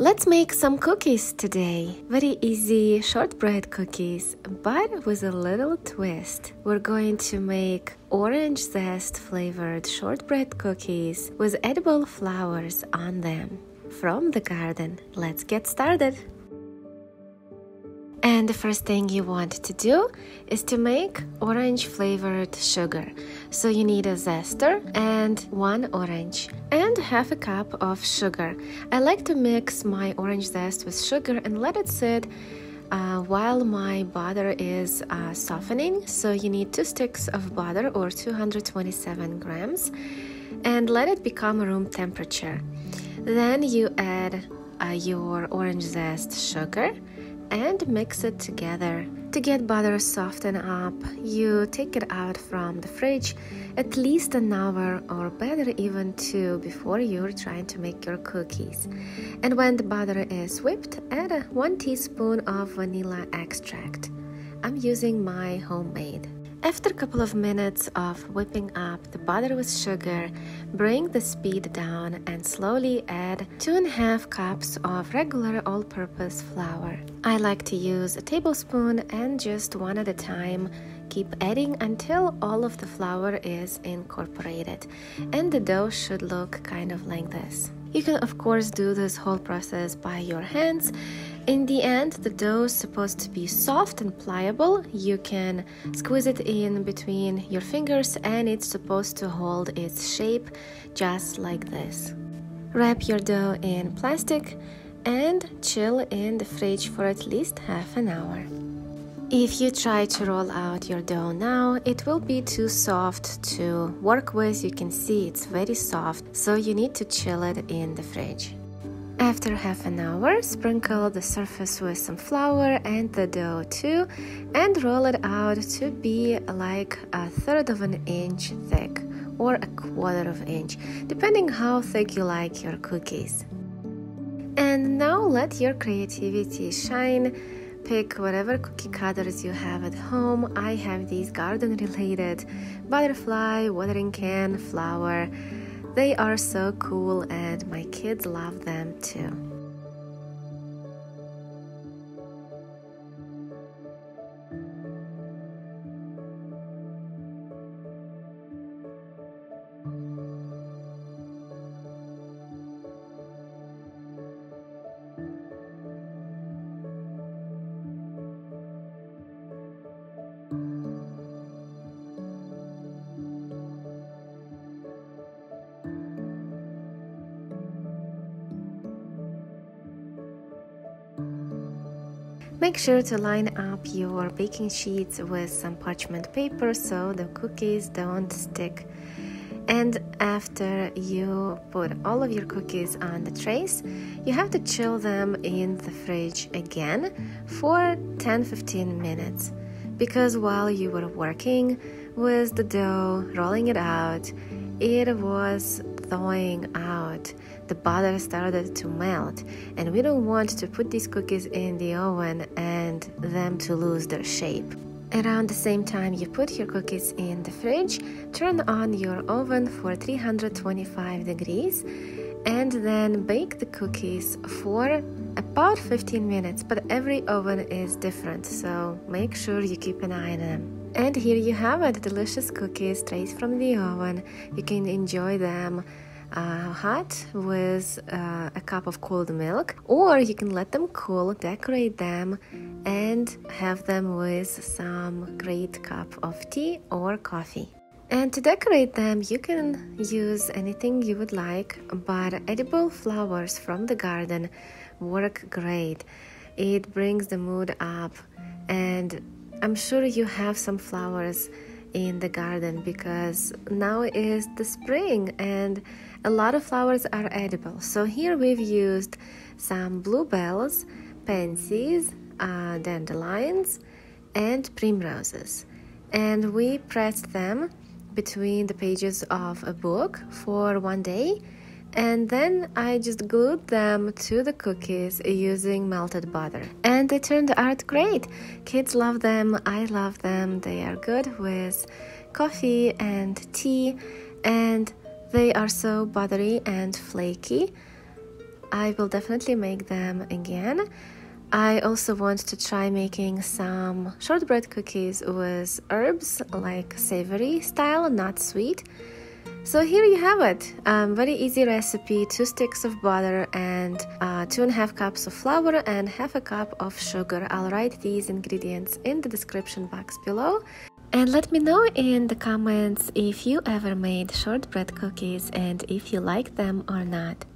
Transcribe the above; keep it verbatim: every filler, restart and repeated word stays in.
Let's make some cookies today. Very easy shortbread cookies, but with a little twist. We're going to make orange zest flavored shortbread cookies with edible flowers on them from the garden. Let's get started. And the first thing you want to do is to make orange flavored sugar. So you need a zester and one orange and half a cup of sugar. I like to mix my orange zest with sugar and let it sit uh, while my butter is uh, softening. So you need two sticks of butter or two hundred twenty-seven grams and let it become room temperature. Then you add uh, your orange zest sugar and mix it together. To get butter softened up, you take it out from the fridge at least an hour or better even two before you're trying to make your cookies. And when the butter is whipped, add one teaspoon of vanilla extract. I'm using my homemade. After a couple of minutes of whipping up the butter with sugar, bring the speed down and slowly add two and a half cups of regular all-purpose flour. I like to use a tablespoon and just one at a time. Keep adding until all of the flour is incorporated and the dough should look kind of like this. You can of course do this whole process by your hands. In the end, the dough is supposed to be soft and pliable. You can squeeze it in between your fingers and it's supposed to hold its shape just like this. Wrap your dough in plastic and chill in the fridge for at least half an hour. If you try to roll out your dough now, it will be too soft to work with. You can see it's very soft, so you need to chill it in the fridge. After half an hour, sprinkle the surface with some flour and the dough too, and roll it out to be like a third of an inch thick or a quarter of an inch, depending how thick you like your cookies. And now let your creativity shine. Pick whatever cookie cutters you have at home. I have these garden-related butterfly, watering can, flower. They are so cool and my kids love them too. Make sure to line up your baking sheets with some parchment paper so the cookies don't stick. And after you put all of your cookies on the trays, you have to chill them in the fridge again for ten to fifteen minutes. Because while you were working with the dough, rolling it out, it was thawing out. The butter started to melt and we don't want to put these cookies in the oven and them to lose their shape. Around the same time you put your cookies in the fridge, turn on your oven for three hundred twenty-five degrees and then bake the cookies for about fifteen minutes, but every oven is different, so make sure you keep an eye on them. And here you have it, delicious cookies straight from the oven. You can enjoy them uh, hot with uh, a cup of cold milk, or you can let them cool, decorate them, and have them with some great cup of tea or coffee. And to decorate them, you can use anything you would like, but edible flowers from the garden work great. It brings the mood up, and I'm sure you have some flowers in the garden because now is the spring and a lot of flowers are edible. So here we've used some bluebells, pansies, uh, dandelions, and primroses. And we pressed them between the pages of a book for one day. And then I just glued them to the cookies using melted butter. And they turned out great. Kids love them, I love them. They are good with coffee and tea. And they are so buttery and flaky. I will definitely make them again. I also want to try making some shortbread cookies with herbs, like savory style, not sweet. So here you have it, um, very easy recipe, two sticks of butter and uh, two and a half cups of flour and half a cup of sugar. I'll write these ingredients in the description box below. And let me know in the comments if you ever made shortbread cookies and if you like them or not.